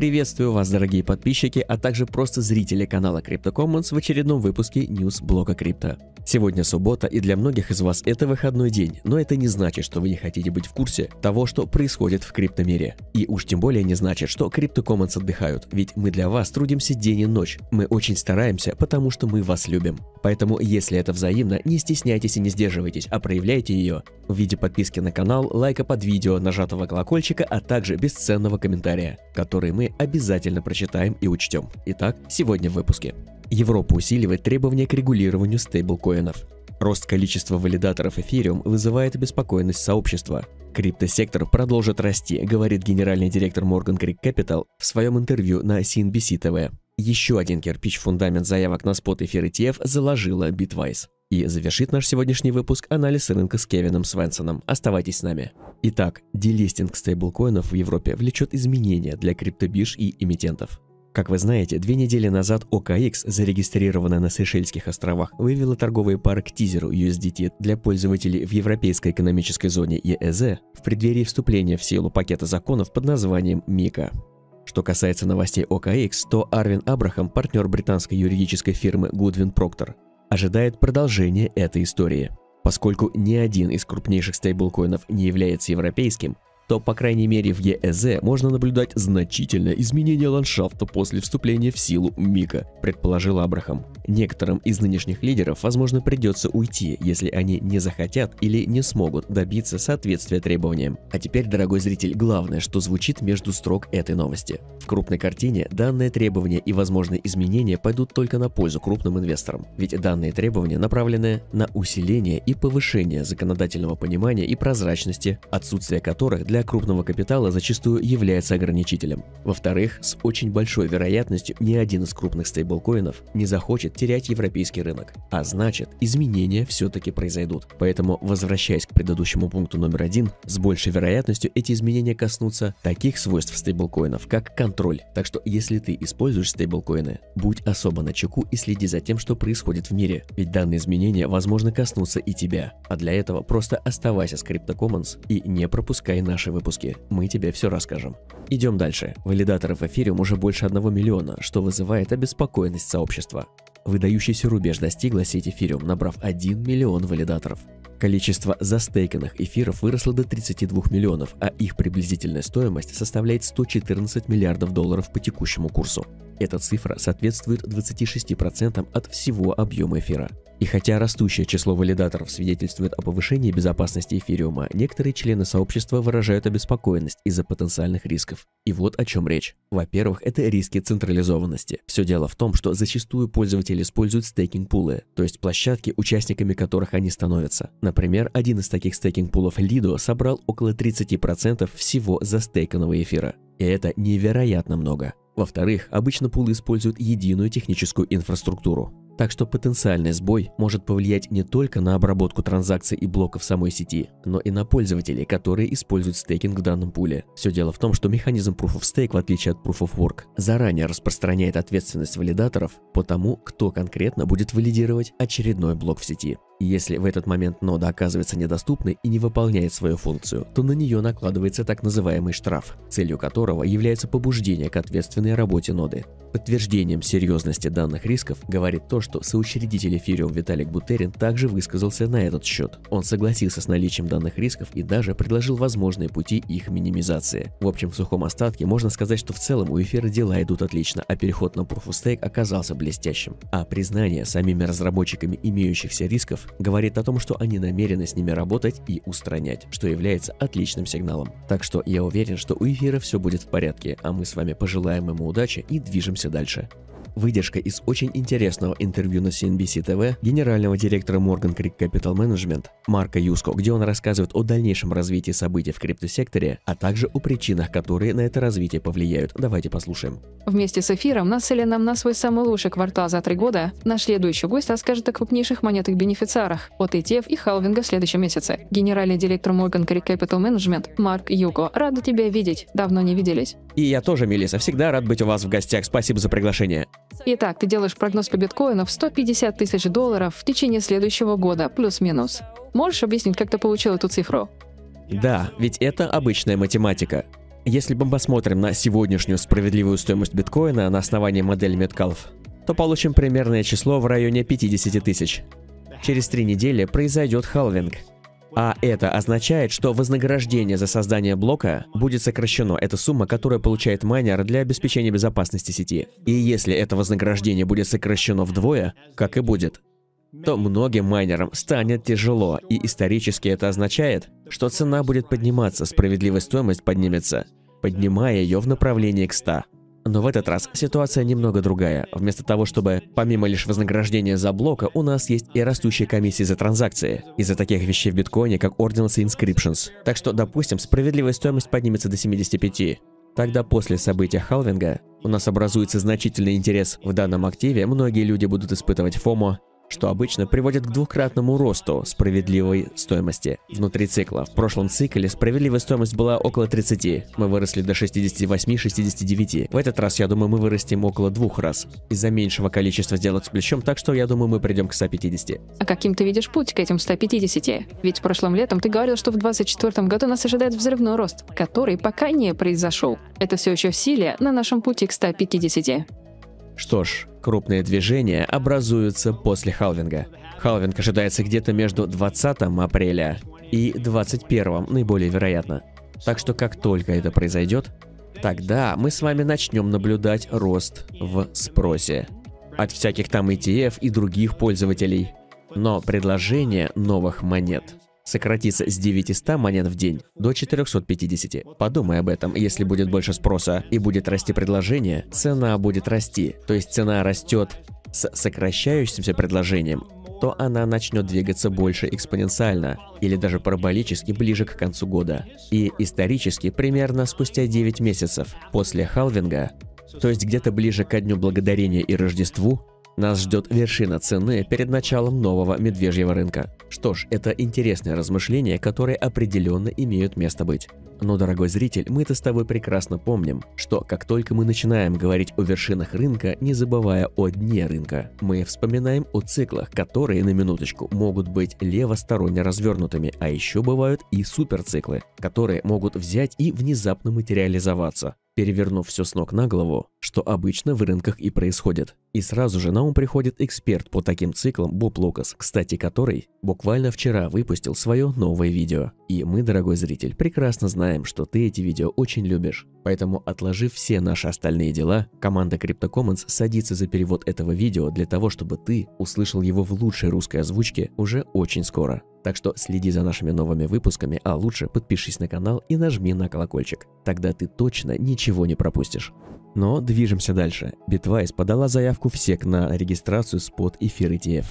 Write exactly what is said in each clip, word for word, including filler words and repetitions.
Приветствую вас, дорогие подписчики, а также просто зрители канала Crypto Commons в очередном выпуске ньюс-блока Крипто. Сегодня суббота, и для многих из вас это выходной день, но это не значит, что вы не хотите быть в курсе того, что происходит в криптомире. И уж тем более не значит, что Crypto Commons отдыхают, ведь мы для вас трудимся день и ночь. Мы очень стараемся, потому что мы вас любим. Поэтому, если это взаимно, не стесняйтесь и не сдерживайтесь, а проявляйте ее в виде подписки на канал, лайка под видео, нажатого колокольчика, а также бесценного комментария, который мы обязательно прочитаем и учтем. Итак, сегодня в выпуске. Европа усиливает требования к регулированию стейблкоинов. Рост количества валидаторов Ethereum вызывает обеспокоенность сообщества. Криптосектор продолжит расти, говорит генеральный директор Morgan Creek Capital в своем интервью на си эн би си ти ви. Еще один кирпич фундамент заявок на спот эфир и ти эф заложила Bitwise. И завершит наш сегодняшний выпуск анализ рынка с Кевином Свенсоном. Оставайтесь с нами. Итак, делистинг стейблкоинов в Европе влечет изменения для криптобирж и эмитентов. Как вы знаете, две недели назад о ка икс, зарегистрированная на Сейшельских островах, вывела торговые пары к тизеру ю эс ди ти для пользователей в Европейской экономической зоне и э зэ в преддверии вступления в силу пакета законов под названием мика. Что касается новостей о ка икс, то Арвин Абрахам, партнер британской юридической фирмы Goodwin Procter, ожидает продолжения этой истории. Поскольку ни один из крупнейших стейблкоинов не является европейским, то, по крайней мере, в и э зэ можно наблюдать значительное изменение ландшафта после вступления в силу мика, предположил Абрахам. Некоторым из нынешних лидеров, возможно, придется уйти, если они не захотят или не смогут добиться соответствия требованиям. А теперь, дорогой зритель, главное, что звучит между строк этой новости. В крупной картине данные требования и возможные изменения пойдут только на пользу крупным инвесторам, ведь данные требования направлены на усиление и повышение законодательного понимания и прозрачности, отсутствие которых для крупного капитала зачастую является ограничителем. Во-вторых, с очень большой вероятностью ни один из крупных стейблкоинов не захочет терять европейский рынок, а значит, изменения все-таки произойдут. Поэтому, возвращаясь к предыдущему пункту номер один, с большей вероятностью эти изменения коснутся таких свойств стейблкоинов, как контроль. Так что, если ты используешь стейблкоины, будь особо начеку и следи за тем, что происходит в мире, ведь данные изменения, возможно, коснутся и тебя. А для этого просто оставайся с Crypto Commons и не пропускай наши выпуски, мы тебе все расскажем. Идем дальше. Валидаторов Ethereum уже больше одного миллиона, что вызывает обеспокоенность сообщества. Выдающийся рубеж достигла сеть Ethereum, набрав один миллион валидаторов. Количество застейканных эфиров выросло до тридцати двух миллионов, а их приблизительная стоимость составляет сто четырнадцать миллиардов долларов по текущему курсу. Эта цифра соответствует двадцати шести процентам от всего объема эфира. И хотя растущее число валидаторов свидетельствует о повышении безопасности эфириума, некоторые члены сообщества выражают обеспокоенность из-за потенциальных рисков. И вот о чем речь. Во-первых, это риски централизованности. Все дело в том, что зачастую пользователи используют стейкинг-пулы, то есть площадки, участниками которых они становятся. Например, один из таких стейкинг-пулов Lido собрал около тридцати процентов всего застейканного эфира. И это невероятно много. Во-вторых, обычно пулы используют единую техническую инфраструктуру. Так что потенциальный сбой может повлиять не только на обработку транзакций и блоков самой сети, но и на пользователей, которые используют стейкинг в данном пуле. Все дело в том, что механизм Proof of Stake, в отличие от Proof of Work, заранее распространяет ответственность валидаторов по тому, кто конкретно будет валидировать очередной блок в сети. И если в этот момент нода оказывается недоступной и не выполняет свою функцию, то на нее накладывается так называемый штраф, целью которого является побуждение к ответственной работе ноды. Подтверждением серьезности данных рисков говорит то, что соучредитель Ethereum Виталик Бутерин также высказался на этот счет. Он согласился с наличием данных рисков и даже предложил возможные пути их минимизации. В общем, в сухом остатке можно сказать, что в целом у эфира дела идут отлично, а переход на Proof of Stake оказался блестящим. А признание самими разработчиками имеющихся рисков говорит о том, что они намерены с ними работать и устранять, что является отличным сигналом. Так что я уверен, что у эфира все будет в порядке, а мы с вами пожелаем ему удачи и движемся дальше. Выдержка из очень интересного интервью на си эн би си ти ви генерального директора Morgan Creek Capital Management Марка Юско, где он рассказывает о дальнейшем развитии событий в криптосекторе, а также о причинах, которые на это развитие повлияют. Давайте послушаем. Вместе с эфиром, нацеленным на свой самый лучший квартал за три года, наш следующий гость расскажет о крупнейших монетах-бенефициарах от и ти эф и халвинга в следующем месяце. Генеральный директор Morgan Creek Capital Management Марк Юско. Рада тебя видеть. Давно не виделись. И я тоже, Мелисса. Всегда рад быть у вас в гостях. Спасибо за приглашение. Итак, ты делаешь прогноз по биткоину в сто пятьдесят тысяч долларов в течение следующего года, плюс-минус. Можешь объяснить, как ты получил эту цифру? Да, ведь это обычная математика. Если мы посмотрим на сегодняшнюю справедливую стоимость биткоина на основании модели Metcalf, то получим примерное число в районе пятидесяти тысяч. Через три недели произойдет халвинг. А это означает, что вознаграждение за создание блока будет сокращено. Это сумма, которая получает майнер для обеспечения безопасности сети. И если это вознаграждение будет сокращено вдвое, как и будет, то многим майнерам станет тяжело, и исторически это означает, что цена будет подниматься, справедливая стоимость поднимется, поднимая ее в направлении к ста. Но в этот раз ситуация немного другая. Вместо того, чтобы помимо лишь вознаграждения за блока, у нас есть и растущие комиссии за транзакции, из-за таких вещей в биткоине, как Ordinals и Inscriptions. Так что, допустим, справедливая стоимость поднимется до семидесяти пяти. Тогда после события халвинга у нас образуется значительный интерес в данном активе, многие люди будут испытывать фомо, что обычно приводит к двукратному росту справедливой стоимости внутри цикла. В прошлом цикле справедливая стоимость была около тридцати, мы выросли до шестидесяти восьми — шестидесяти девяти. В этот раз, я думаю, мы вырастем около двух раз из-за меньшего количества сделок с плечом, так что я думаю, мы придем к ста пятидесяти. А каким ты видишь путь к этим ста пятидесяти? Ведь прошлым летом ты говорил, что в две тысячи двадцать четвёртом году нас ожидает взрывной рост, который пока не произошел. Это все еще в силе на нашем пути к ста пятидесяти. Что ж, крупные движения образуются после халвинга. Халвинг ожидается где-то между двадцатым апреля и двадцать первым, наиболее вероятно. Так что как только это произойдет, тогда мы с вами начнем наблюдать рост в спросе от всяких там и ти эф и других пользователей. Но предложение новых монет сократится с девятисот монет в день до четырёхсот пятидесяти. Подумай об этом, если будет больше спроса и будет расти предложение, цена будет расти. То есть цена растет с сокращающимся предложением, то она начнет двигаться больше экспоненциально, или даже параболически ближе к концу года. И исторически примерно спустя девять месяцев после халвинга, то есть где-то ближе ко Дню Благодарения и Рождеству, нас ждет вершина цены перед началом нового медвежьего рынка. Что ж, это интересные размышления, которые определенно имеют место быть. Но, дорогой зритель, мы-то с тобой прекрасно помним, что как только мы начинаем говорить о вершинах рынка, не забывая о дне рынка, мы вспоминаем о циклах, которые, на минуточку, могут быть левосторонне развернутыми, а еще бывают и суперциклы, которые могут взять и внезапно материализоваться, перевернув все с ног на голову, что обычно в рынках и происходит. И сразу же на ум приходит эксперт по таким циклам Боб Локас, кстати, который буквально вчера выпустил свое новое видео. И мы, дорогой зритель, прекрасно знаем, что ты эти видео очень любишь. Поэтому, отложив все наши остальные дела, команда Crypto Commons садится за перевод этого видео для того, чтобы ты услышал его в лучшей русской озвучке уже очень скоро. Так что следи за нашими новыми выпусками, а лучше подпишись на канал и нажми на колокольчик. Тогда ты точно ничего не пропустишь. Но движемся дальше. Bitwise подала заявку в сек на регистрацию спот эфир и ти эф.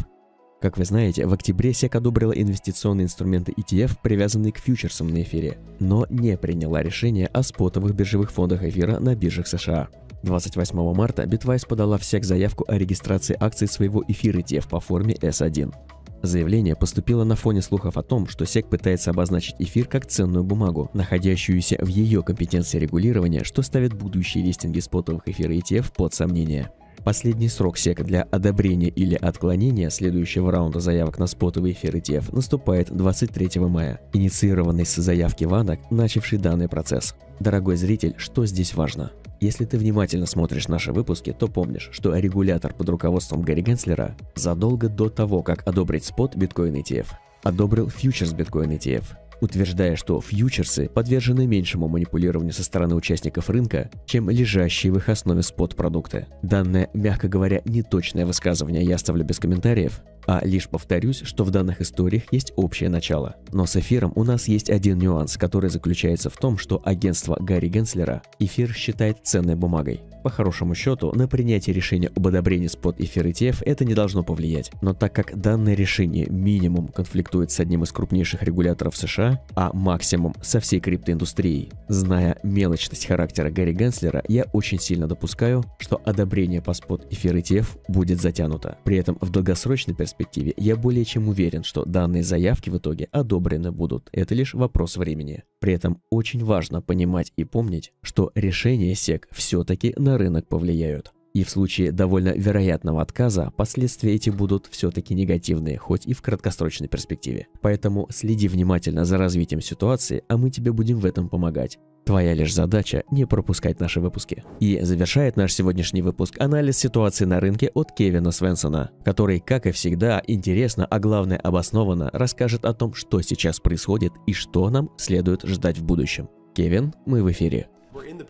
Как вы знаете, в октябре сек одобрила инвестиционные инструменты и ти эф, привязанные к фьючерсам на эфире, но не приняла решение о спотовых биржевых фондах эфира на биржах США. двадцать восьмого марта Bitwise подала в сек заявку о регистрации акций своего эфира и ти эф по форме эс один. Заявление поступило на фоне слухов о том, что сек пытается обозначить эфир как ценную бумагу, находящуюся в ее компетенции регулирования, что ставит будущие листинги спотовых эфира и ти эф под сомнение. Последний срок сек для одобрения или отклонения следующего раунда заявок на спотовый эфир и ти эф наступает двадцать третьего мая, инициированный с заявки VanEck, начавший данный процесс. Дорогой зритель, что здесь важно? Если ты внимательно смотришь наши выпуски, то помнишь, что регулятор под руководством Гэри Генслера задолго до того, как одобрить спот биткоин и ти эф, одобрил фьючерс биткоин и ти эф, утверждая, что фьючерсы подвержены меньшему манипулированию со стороны участников рынка, чем лежащие в их основе спот-продукты. Данное, мягко говоря, неточное высказывание я оставлю без комментариев, а лишь повторюсь, что в данных историях есть общее начало. Но с эфиром у нас есть один нюанс, который заключается в том, что агентство Гарри Генслера эфир считает ценной бумагой. По хорошему счету, на принятие решения об одобрении спот эфира и ти эф это не должно повлиять. Но так как данное решение минимум конфликтует с одним из крупнейших регуляторов США, а максимум со всей криптоиндустрией, зная мелочность характера Гарри Генслера, я очень сильно допускаю, что одобрение по спот эфир и ти эф будет затянуто. При этом в долгосрочной перспективе я более чем уверен, что данные заявки в итоге одобрены будут. Это лишь вопрос времени. При этом очень важно понимать и помнить, что решения сек все-таки на рынок повлияют. И в случае довольно вероятного отказа, последствия эти будут все-таки негативные, хоть и в краткосрочной перспективе. Поэтому следи внимательно за развитием ситуации, а мы тебе будем в этом помогать. Твоя лишь задача не пропускать наши выпуски. И завершает наш сегодняшний выпуск анализ ситуации на рынке от Кевина Свенсона, который, как и всегда, интересно, а главное обоснованно расскажет о том, что сейчас происходит и что нам следует ждать в будущем. Кевин, мы в эфире.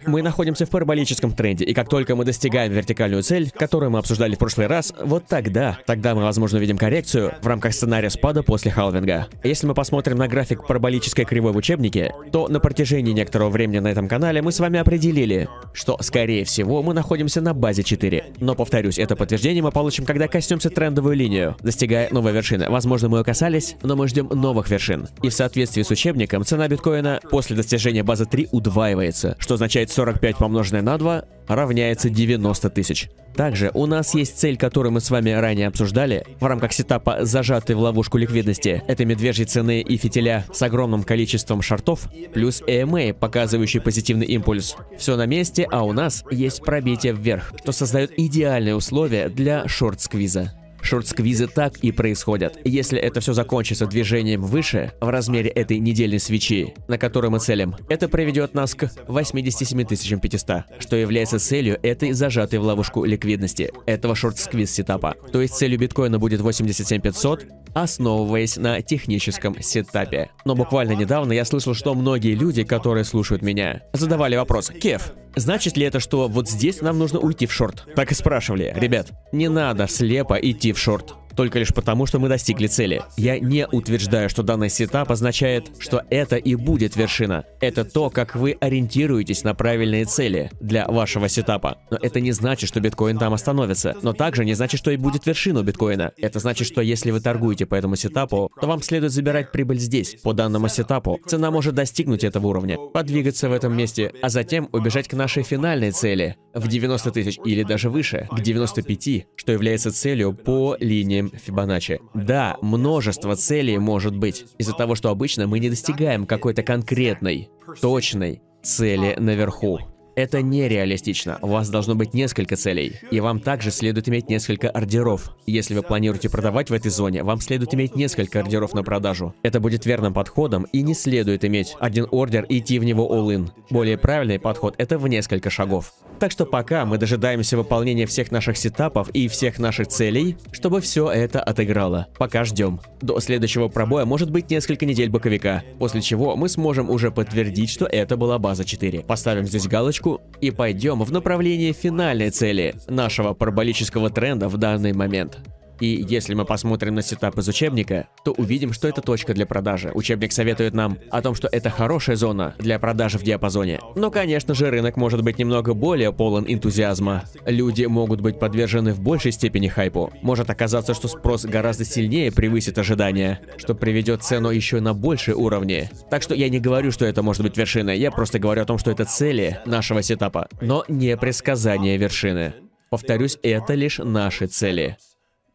Мы находимся в параболическом тренде, и как только мы достигаем вертикальную цель, которую мы обсуждали в прошлый раз, вот тогда, тогда мы, возможно, увидим коррекцию в рамках сценария спада после халвинга. Если мы посмотрим на график параболической кривой в учебнике, то на протяжении некоторого времени на этом канале мы с вами определили, что, скорее всего, мы находимся на базе четыре. Но, повторюсь, это подтверждение мы получим, когда коснемся трендовую линию, достигая новой вершины. Возможно, мы ее касались, но мы ждем новых вершин. И в соответствии с учебником, цена биткоина после достижения базы три удваивается, что означает сорок пять помноженное на два равняется девяносто тысяч. Также у нас есть цель, которую мы с вами ранее обсуждали, в рамках сетапа зажатой в ловушку ликвидности. Это медвежьи цены и фитиля с огромным количеством шортов, плюс и эм а, показывающий позитивный импульс. Все на месте, а у нас есть пробитие вверх, что создает идеальные условия для шорт-сквиза. Шорт-сквизы так и происходят. Если это все закончится движением выше, в размере этой недельной свечи, на которую мы целим, это приведет нас к восьмидесяти семи тысячам пятистам, что является целью этой зажатой в ловушку ликвидности, этого шорт-сквиз сетапа. То есть целью биткоина будет восемьдесят семь тысяч пятьсот, основываясь на техническом сетапе. Но буквально недавно я слышал, что многие люди, которые слушают меня, задавали вопрос: «Кев, значит ли это, что вот здесь нам нужно уйти в шорт?» Так и спрашивали. Ребят, не надо слепо идти в шорт только лишь потому, что мы достигли цели. Я не утверждаю, что данный сетап означает, что это и будет вершина. Это то, как вы ориентируетесь на правильные цели для вашего сетапа. Но это не значит, что биткоин там остановится. Но также не значит, что и будет вершина биткоина. Это значит, что если вы торгуете по этому сетапу, то вам следует забирать прибыль здесь. По данному сетапу цена может достигнуть этого уровня, подвигаться в этом месте, а затем убежать к нашей финальной цели в девяносто тысяч или даже выше, к девяноста пяти, что является целью по линиям Фибоначчи. Да, множество целей может быть, из-за того, что обычно мы не достигаем какой-то конкретной, точной цели наверху. Это нереалистично. У вас должно быть несколько целей. И вам также следует иметь несколько ордеров. Если вы планируете продавать в этой зоне, вам следует иметь несколько ордеров на продажу. Это будет верным подходом, и не следует иметь один ордер и идти в него all-in. Более правильный подход — это в несколько шагов. Так что пока мы дожидаемся выполнения всех наших сетапов и всех наших целей, чтобы все это отыграло. Пока ждем. До следующего пробоя может быть несколько недель боковика, после чего мы сможем уже подтвердить, что это была база четыре. Поставим здесь галочку и пойдем в направлении финальной цели нашего параболического тренда в данный момент. И если мы посмотрим на сетап из учебника, то увидим, что это точка для продажи. Учебник советует нам о том, что это хорошая зона для продажи в диапазоне. Но, конечно же, рынок может быть немного более полон энтузиазма. Люди могут быть подвержены в большей степени хайпу. Может оказаться, что спрос гораздо сильнее превысит ожидания, что приведет цену еще на большие уровни. Так что я не говорю, что это может быть вершина, я просто говорю о том, что это цели нашего сетапа, но не предсказание вершины. Повторюсь, это лишь наши цели.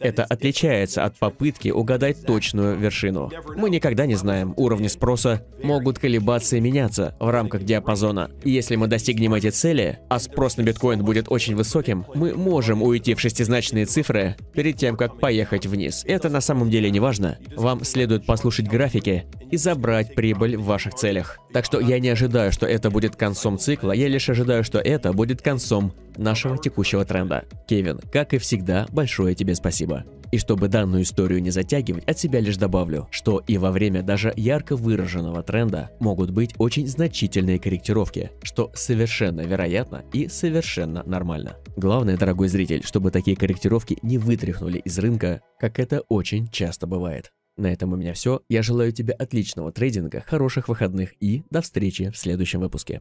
Это отличается от попытки угадать точную вершину. Мы никогда не знаем, уровни спроса могут колебаться и меняться в рамках диапазона. И если мы достигнем эти цели, а спрос на биткоин будет очень высоким, мы можем уйти в шестизначные цифры перед тем, как поехать вниз. Это на самом деле не важно. Вам следует послушать графики и забрать прибыль в ваших целях. Так что я не ожидаю, что это будет концом цикла, я лишь ожидаю, что это будет концом нашего текущего тренда. Кевин, как и всегда, большое тебе спасибо. И чтобы данную историю не затягивать, от себя лишь добавлю, что и во время даже ярко выраженного тренда могут быть очень значительные корректировки, что совершенно вероятно и совершенно нормально. Главное, дорогой зритель, чтобы такие корректировки не вытряхнули из рынка, как это очень часто бывает. На этом у меня все. Я желаю тебе отличного трейдинга, хороших выходных и до встречи в следующем выпуске.